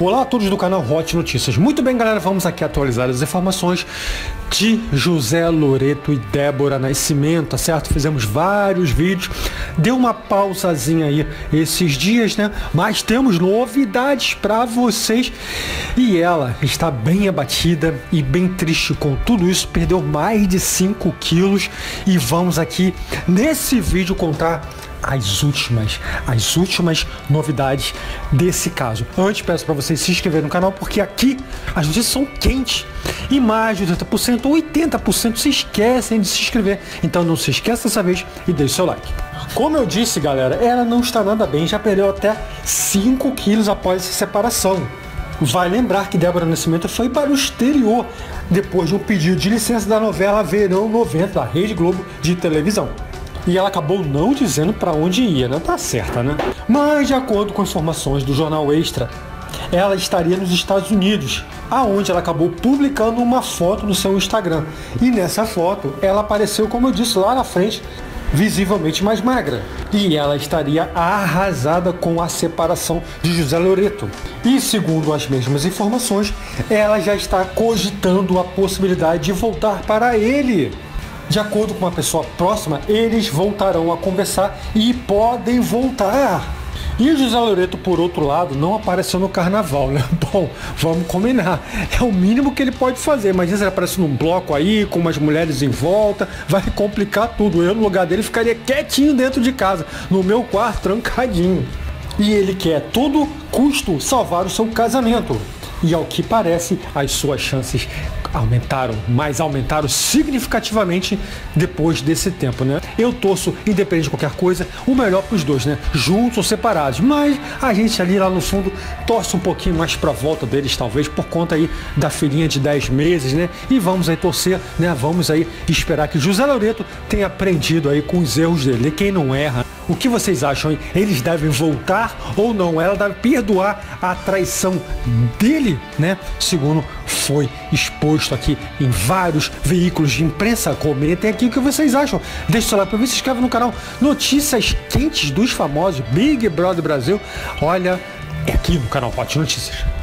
Olá a todos do canal Hot Notícias. Muito bem, galera, vamos aqui atualizar as informações de José Loreto e Débora Nascimento, tá certo? Fizemos vários vídeos, deu uma pausazinha aí esses dias, né? Mas temos novidades para vocês. E ela está bem abatida e bem triste com tudo isso, perdeu mais de 5 quilos e vamos aqui nesse vídeo contar as últimas novidades desse caso. Antes, peço para vocês se inscreverem no canal, porque aqui as notícias são quentes e mais de 80% ou 80% se esquecem de se inscrever. Então não se esqueça dessa vez e deixe seu like. Como eu disse, galera, ela não está nada bem, já perdeu até 5 quilos após essa separação. Vai lembrar que Débora Nascimento foi para o exterior depois de um pedido de licença da novela Verão 90, da Rede Globo de televisão. E ela acabou não dizendo para onde ia, né? Tá certa, né? Mas, de acordo com informações do jornal Extra, ela estaria nos Estados Unidos, aonde ela acabou publicando uma foto no seu Instagram. E nessa foto, ela apareceu, como eu disse, lá na frente, visivelmente mais magra. E ela estaria arrasada com a separação de José Loreto. E segundo as mesmas informações, ela já está cogitando a possibilidade de voltar para ele. De acordo com uma pessoa próxima, eles voltarão a conversar e podem voltar. E o José Loreto, por outro lado, não apareceu no carnaval, né? Bom, vamos combinar. É o mínimo que ele pode fazer. Imagina se ele aparece num bloco aí, com umas mulheres em volta, vai complicar tudo. Eu, no lugar dele, ficaria quietinho dentro de casa, no meu quarto, trancadinho. E ele quer, a todo custo, salvar o seu casamento. E ao que parece, as suas chances aumentaram, mas aumentaram significativamente depois desse tempo, né? Eu torço, independente de qualquer coisa, o melhor para os dois, né? Juntos ou separados. Mas a gente ali lá no fundo torce um pouquinho mais para a volta deles, talvez, por conta aí da filhinha de 10 meses, né? E vamos aí torcer, né? Vamos aí esperar que José Loreto tenha aprendido aí com os erros dele. Quem não erra. O que vocês acham, hein? Eles devem voltar ou não? Ela deve perdoar a traição dele, né? Segundo foi exposto aqui em vários veículos de imprensa. Comentem aqui o que vocês acham. Deixe seu like para mim, se inscreve no canal. Notícias quentes dos famosos Big Brother Brasil. Olha, é aqui no canal Hot Notícias.